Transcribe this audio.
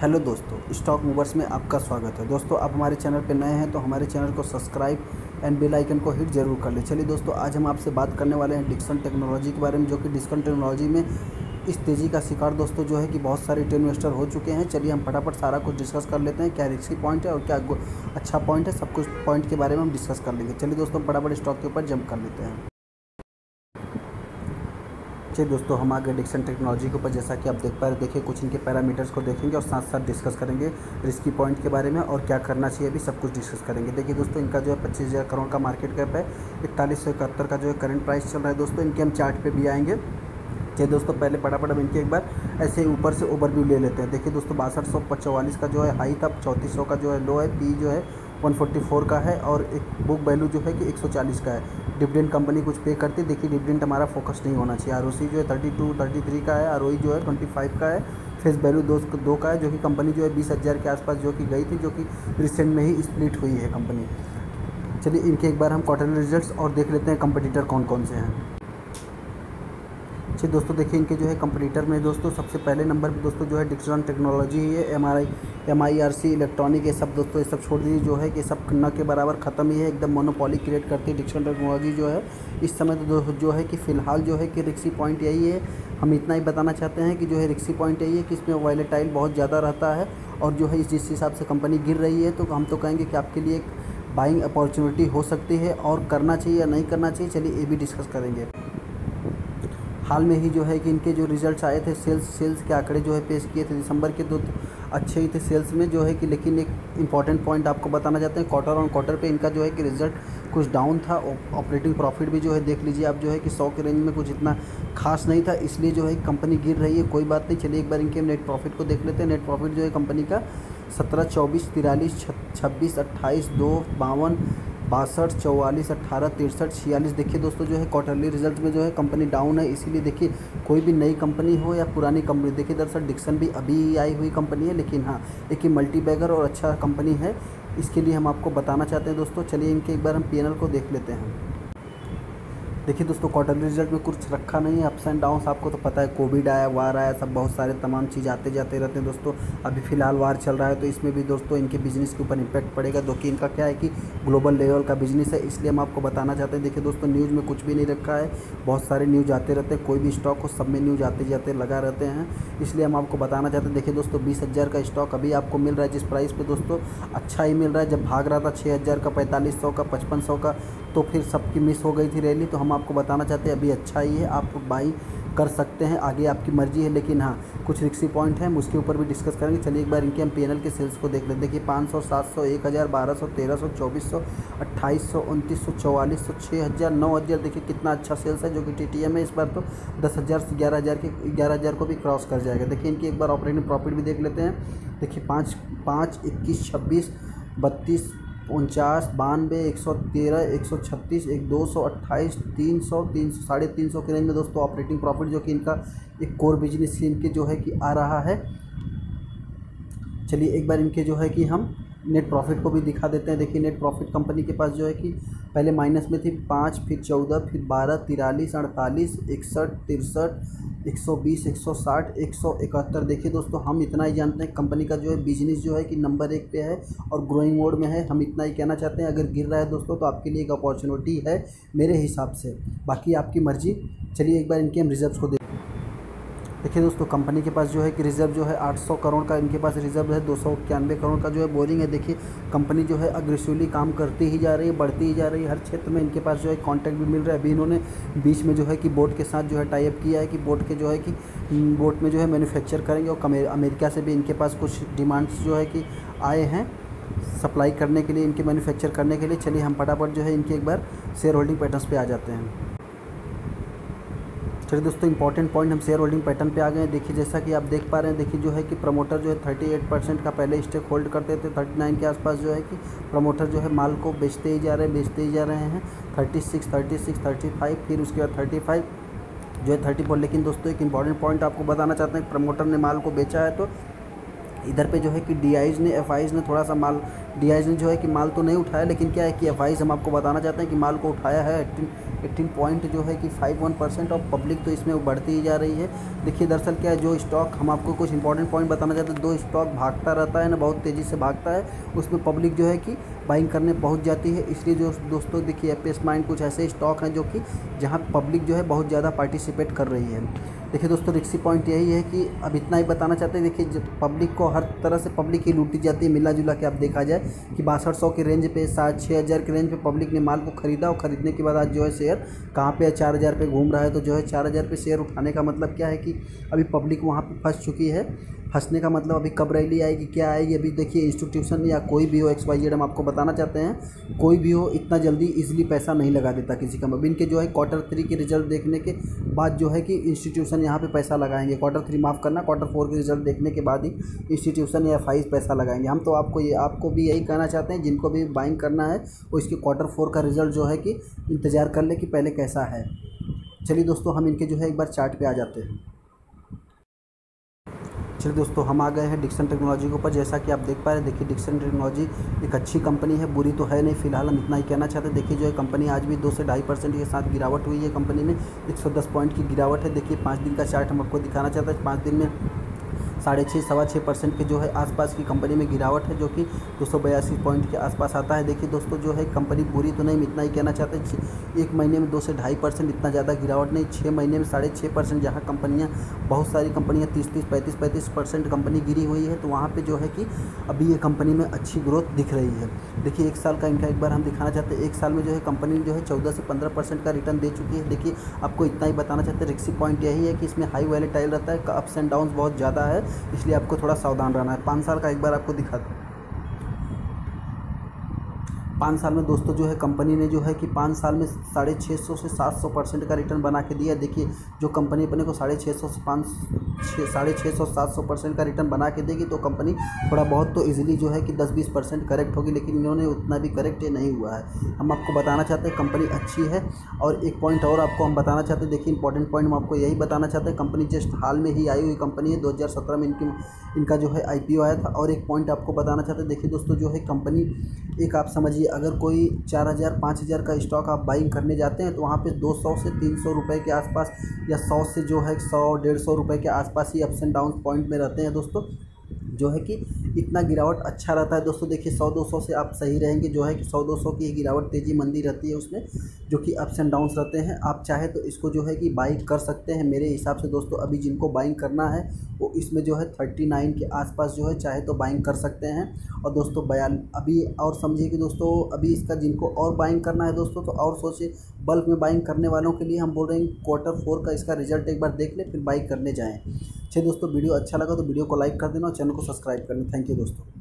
Hello दोस्तों, stock movers में आपका स्वागत है। दोस्तों, आप हमारे चैनल पर नए हैं तो हमारे चैनल को सब्सक्राइब एंड बेल आइकन को हिट जरूर कर लें। चलिए दोस्तों, आज हम आपसे बात करने वाले हैं डिक्सन टेक्नोलॉजी के बारे में, जो कि डिक्सन टेक्नोलॉजी में इस तेज़ी का शिकार दोस्तों जो है कि बहुत सारे रिटेल इन्वेस्टर हो चुके हैं। चलिए हम फटाफट सारा कुछ डिस्कस कर लेते हैं, क्या रिस्की पॉइंट है और क्या अच्छा पॉइंट है, सब कुछ पॉइंट के बारे में हम डिस्कस कर लेंगे। चलिए दोस्तों, फटाफट स्टॉक के ऊपर जंप कर लेते हैं। चलिए दोस्तों, हम आगे डिक्सन टेक्नोलॉजी के ऊपर जैसा कि आप देख पा रहे, देखिए कुछ इनके पैरामीटर्स को देखेंगे और साथ साथ डिस्कस करेंगे रिस्की पॉइंट के बारे में और क्या करना चाहिए, अभी सब कुछ डिस्कस करेंगे। देखिए दोस्तों, इनका जो है 25,000 करोड़ का मार्केट कैप है, 4171 का जो है करंट प्राइस चल रहा है। दोस्तों, इनके हम चार्ट पर भी आएंगे। चलिए दोस्तों, पहले फटाफट हम इनके एक बार ऐसे ऊपर से ओवरव्यू ले लेते हैं। देखिए दोस्तों, 6244 का जो है हाई था, 3400 का जो है लो है, पी जो है 144 का है और एक बुक वैल्यू जो है कि 140 का है। डिविडेंड कंपनी कुछ पे करती है, देखिए डिविडेंड हमारा फोकस नहीं होना चाहिए। आरओसी जो है 32-33 का है, आरओई जो है 25 का है, फेस वैल्यू 2 का है, जो कि कंपनी जो है 20,000 के आसपास जो कि गई थी, जो कि रिसेंट में ही स्प्लिट हुई है कंपनी। चलिए इनके एक बार हम क्वार्टरली रिजल्ट्स और देख लेते हैं कंपटीटर कौन कौन से हैं। चलिए दोस्तों, देखिए इनके जो है कंपटीटर में दोस्तों सबसे पहले नंबर पे दोस्तों जो है डिक्सन टेक्नोलॉजी ही है। MIRC इलेक्ट्रॉनिक ये सब छोड़ दीजिए, जो है कि सब न के बराबर ख़त्म ही है, एकदम मोनोपोली क्रिएट करती है डिक्सन टेक्नोलॉजी जो है इस समय तो जो है कि फ़िलहाल जो है कि रिस्की पॉइंट यही है। हम इतना ही बताना चाहते हैं कि जो है रिस्की पॉइंट यही है कि इसमें वॉलेटाइल बहुत ज़्यादा रहता है और जो है जिस हिसाब से कंपनी गिर रही है तो हम तो कहेंगे कि आपके लिए एक बाइंग अपॉर्चुनिटी हो सकती है और करना चाहिए या नहीं करना चाहिए, चलिए ये भी डिस्कस करेंगे। हाल में ही जो है कि इनके जो रिजल्ट्स आए थे, सेल्स के आंकड़े जो है पेश किए थे दिसंबर के, तो अच्छे ही थे सेल्स में जो है कि, लेकिन एक इम्पॉर्टेंट पॉइंट आपको बताना चाहते हैं, क्वार्टर ऑन क्वार्टर पे इनका जो है कि रिजल्ट कुछ डाउन था। ऑपरेटिंग प्रॉफिट भी जो है देख लीजिए आप जो है कि 100 के रेंज में, कुछ इतना खास नहीं था, इसलिए जो है कंपनी गिर रही है। कोई बात नहीं, चलिए एक बार इनके नेट प्रॉफिट को देख लेते हैं। नेट प्रॉफिट जो है कंपनी का 17, 24, 43, 26, 28, 2, 52, 62, 44, 48, 63, 46। देखिए दोस्तों, जो है क्वार्टरली रिजल्ट में जो है कंपनी डाउन है, इसीलिए देखिए कोई भी नई कंपनी हो या पुरानी कंपनी, देखिए दरअसल डिक्सन भी अभी आई हुई कंपनी है, लेकिन हाँ देखिए मल्टीबैगर और अच्छा कंपनी है, इसके लिए हम आपको बताना चाहते हैं दोस्तों। चलिए इनके एक बार हम पी एन एल को देख लेते हैं। देखिए दोस्तों, क्वार्टरली रिजल्ट में कुछ रखा नहीं है, अप्स एंड डाउन्स आपको तो पता है, कोविड आया, वार आया, सब बहुत सारे तमाम चीज़ आते जाते रहते हैं दोस्तों। अभी फ़िलहाल वार चल रहा है तो इसमें भी दोस्तों इनके बिजनेस के ऊपर इम्पैक्ट पड़ेगा, जो कि इनका क्या है कि ग्लोबल लेवल का बिजनेस है, इसलिए हम आपको बताना चाहते हैं। देखिए दोस्तों, न्यूज़ में कुछ भी नहीं रखा है, बहुत सारे न्यूज़ आते रहते हैं, कोई भी स्टॉक हो सब में न्यूज़ आते जाते लगा रहते हैं, इसलिए हम आपको बताना चाहते हैं। देखिए दोस्तों, 20,000 का स्टॉक अभी आपको मिल रहा है जिस प्राइस पे दोस्तों, अच्छा ही मिल रहा है। जब भाग रहा था 6,000 का, 4,500 का, 5,500 का, तो फिर सबकी मिस हो गई थी रैली, तो हम आपको बताना चाहते हैं अभी अच्छा ही है, आप बाई कर सकते हैं, आगे आपकी मर्जी है, लेकिन हाँ कुछ रिस्की पॉइंट हैं, उसके ऊपर भी डिस्कस करेंगे। चलिए एक बार इनके हम पीएनएल के सेल्स को देख लेते हैं। देखिए 500, 700, 1000, 1200, 1300, 2400, 2800, 2900, 4400, 6000, 9000, देखिए कितना अच्छा सेल्स है, जो कि TTM है इस बार तो 10,000 से 11,000 के 11,000 को भी क्रॉस कर जाएगा। देखिए इनकी एक बार ऑपरेटिंग प्रॉफिट भी देख लेते हैं। देखिए 5, 5, 21, 26, 32, 49, 92, 113, 136, 228, 300, 300, 350 के रेंज में दोस्तों ऑपरेटिंग प्रॉफिट जो कि इनका एक कोर बिजनेस इनके जो है कि आ रहा है। चलिए एक बार इनके जो है कि हम नेट प्रॉफिट को भी दिखा देते हैं। देखिए नेट प्रॉफिट कंपनी के पास जो है कि पहले माइनस में थी, 5, फिर 14, फिर 12, 43, 48, 61, 63, 120, 160, 171। देखिए दोस्तों, हम इतना ही जानते हैं कंपनी का जो है बिजनेस जो है कि नंबर 1 पे है और ग्रोइंग मोड में है, हम इतना ही कहना चाहते हैं। अगर गिर रहा है दोस्तों तो आपके लिए एक अपॉर्चुनिटी है मेरे हिसाब से, बाकी आपकी मर्जी। चलिए एक बार इनके हम रिजर्व्स को देखिए दोस्तों, कंपनी के पास जो है कि रिजर्व जो है 800 करोड़ का इनके पास रिजर्व है, 291 करोड़ का जो है बोरिंग है। देखिए कंपनी जो है अग्रेसिवली काम करती ही जा रही है, बढ़ती ही जा रही है, हर क्षेत्र में इनके पास जो है कॉन्टैक्ट भी मिल रहा है। अभी इन्होंने बीच में जो है कि बोर्ड के साथ जो है टाई अप किया है कि बोर्ड के जो है कि बोर्ड में जो है मैन्युफैक्चर करेंगे और अमेरिका से भी इनके पास कुछ डिमांड्स जो है कि आए हैं सप्लाई करने के लिए, इनके मैन्युफैक्चर करने के लिए। चलिए हम फटाफट जो है इनके एक बार शेयर होल्डिंग पैटर्न्स पे आ जाते हैं। चलिए दोस्तों, इंपॉर्टेंट पॉइंट हम शेयर होल्डिंग पैटर्न पे आ गए हैं। देखिए जैसा कि आप देख पा रहे हैं, देखिए जो है कि प्रमोटर जो है 38% का पहले स्टेक होल्ड करते थे, 39 के आसपास जो है कि प्रमोटर जो है माल को बेचते ही जा रहे हैं 36, 36, 35, फिर उसके बाद 35 जो है 34। लेकिन दोस्तों एक इंपॉर्टेंट पॉइंट आपको बताना चाहते हैं, प्रमोटर ने माल को बेचा है तो इधर पे जो है कि डीआईज ने एफआईज ने थोड़ा सा माल, डीआईज ने जो है कि माल तो नहीं उठाया, लेकिन क्या है कि एफआईज हम आपको बताना चाहते हैं कि माल को उठाया है 18.5 जो है कि 51% ऑफ पब्लिक, तो इसमें बढ़ती ही जा रही है। देखिए दरअसल क्या है, जो स्टॉक हम आपको कुछ इंपॉर्टेंट पॉइंट बताना चाहते हैं, दो स्टॉक भागता रहता है ना, बहुत तेज़ी से भागता है, उसमें पब्लिक जो है कि बाइंग करने पहुंच जाती है। इसलिए जो दोस्तों देखिए एपीएस माइंड कुछ ऐसे स्टॉक हैं जो कि जहाँ पब्लिक जो है बहुत ज़्यादा पार्टिसिपेट कर रही है। देखिए दोस्तों रिक्सी पॉइंट यही है कि अब इतना ही बताना चाहते हैं। देखिए पब्लिक को हर तरह से पब्लिक ही लूटी जाती है, मिला जुला के आप देखा जाए कि 6200 की रेंज पे 7-6000 की रेंज पे पब्लिक ने माल को खरीदा, और खरीदने के बाद आज जो है शेयर कहाँ पे 4000 पे घूम रहा है। तो जो है 4000 पे शेयर उठाने का मतलब क्या है कि अभी पब्लिक वहाँ पर फंस चुकी है। फंसने का मतलब अभी कब रैली आएगी, क्या आएगी, अभी देखिए इंस्टीट्यूशन या कोई भी हो, XYZ हम आपको बताना चाहते हैं कोई भी हो इतना जल्दी इजीली पैसा नहीं लगा देता किसी का। अब इनके जो है Q3 के रिजल्ट देखने के बाद जो है कि इंस्टीट्यूशन यहाँ पे पैसा लगाएंगे, Q3 माफ़ करना Q4 के रिजल्ट देखने के बाद ही इंस्टीट्यूशन या FIs पैसा लगाएंगे। हम तो आपको ये आपको भी यही कहना चाहते हैं, जिनको भी बाइंग करना है वो इसके Q4 का रिजल्ट जो है कि इंतज़ार कर ले कि पहले कैसा है। चलिए दोस्तों हम इनके जो है एक बार चार्ट पर आ जाते हैं। चलिए दोस्तों हम आ गए हैं डिक्सन टेक्नोलॉजी के ऊपर। जैसा कि आप देख पा रहे हैं, देखिए डिक्सन टेक्नोलॉजी एक अच्छी कंपनी है, बुरी तो है नहीं, फिलहाल हम इतना ही कहना चाहते हैं। देखिए जो है कंपनी आज भी 2 से 2.5% के साथ गिरावट हुई है, कंपनी में 110 पॉइंट की गिरावट है। देखिए 5 दिन का चार्ट हम आपको दिखाना चाहते हैं। 5 दिन में 6.5-6.25% के जो है आसपास की कंपनी में गिरावट है, जो कि 282 पॉइंट के आसपास आता है। देखिए दोस्तों जो है कंपनी बुरी तो नहीं, इतना ही कहना चाहते हैं। 1 महीने में 2 से 2.5% इतना ज़्यादा गिरावट नहीं, 6 महीने में 6.5%, जहाँ कंपनियाँ बहुत सारी कंपनियाँ 30-35-35% कंपनी गिरी हुई है, तो वहाँ पर जो है कि अभी ये कंपनी में अच्छी ग्रोथ दिख रही है। देखिए 1 साल का इनका एक बार हम दिखाना चाहते हैं। 1 साल में जो है कंपनी जो है 14 से 15% का रिटर्न दे चुकी है। देखिए आपको इतना ही बताना चाहते हैं। रिस्की पॉइंट यही है कि इसमें हाई वैलेटाइल रहता है, अप्स एंड डाउन बहुत ज़्यादा है, इसलिए आपको थोड़ा सावधान रहना है। 5 साल का एक बार आपको दिखा दूँ। 5 साल में दोस्तों जो है कंपनी ने जो है कि 5 साल में 650 से 700% का रिटर्न बना के दिया। देखिए जो कंपनी अपने को 650 से 700% का रिटर्न बना के देगी तो कंपनी थोड़ा बहुत तो इजीली जो है कि 10-20% करेक्ट होगी, लेकिन इन्होंने उतना भी करेक्ट नहीं हुआ है। हम आपको बताना चाहते हैं कंपनी अच्छी है। और एक पॉइंट और आपको हम बताना चाहते हैं। देखिए इंपॉर्टेंट पॉइंट हम आपको यही बताना चाहते हैं, कंपनी जस्ट हाल में ही आई हुई कंपनी है। 2017 में इनका जो है IPO आया था। और एक पॉइंट आपको बताना चाहते हैं। देखिए दोस्तों जो है कंपनी एक आप समझिए, अगर कोई 4000-5000 का स्टॉक आप बाइंग करने जाते हैं तो वहाँ पे 200 से 300 रुपये के आसपास या 100 से जो है 100-150 रुपये के आसपास ही अप्स एंड डाउन पॉइंट में रहते हैं। दोस्तों जो है कि इतना गिरावट अच्छा रहता है। दोस्तों देखिए 100-200 से आप सही रहेंगे, जो है कि 100-200 की गिरावट तेज़ी मंदी रहती है उसमें, जो कि अप्स एंड डाउन्स रहते हैं। आप चाहे तो इसको जो है कि बाई कर सकते हैं। मेरे हिसाब से दोस्तों अभी जिनको बाइंग करना है वो इसमें जो है 39 के आसपास जो है चाहे तो बाइंग कर सकते हैं। और दोस्तों अभी और समझिए कि दोस्तों अभी इसका जिनको और बाइंग करना है दोस्तों तो और सोचिए। बल्क में बाइंग करने वालों के लिए हम बोल रहे हैं Q4 का इसका रिजल्ट एक बार देख लें फिर बाइंग करने जाएँ। चलिए दोस्तों वीडियो अच्छा लगा तो वीडियो को लाइक कर देना और चैनल को सब्सक्राइब कर लें। थैंक यू दोस्तों।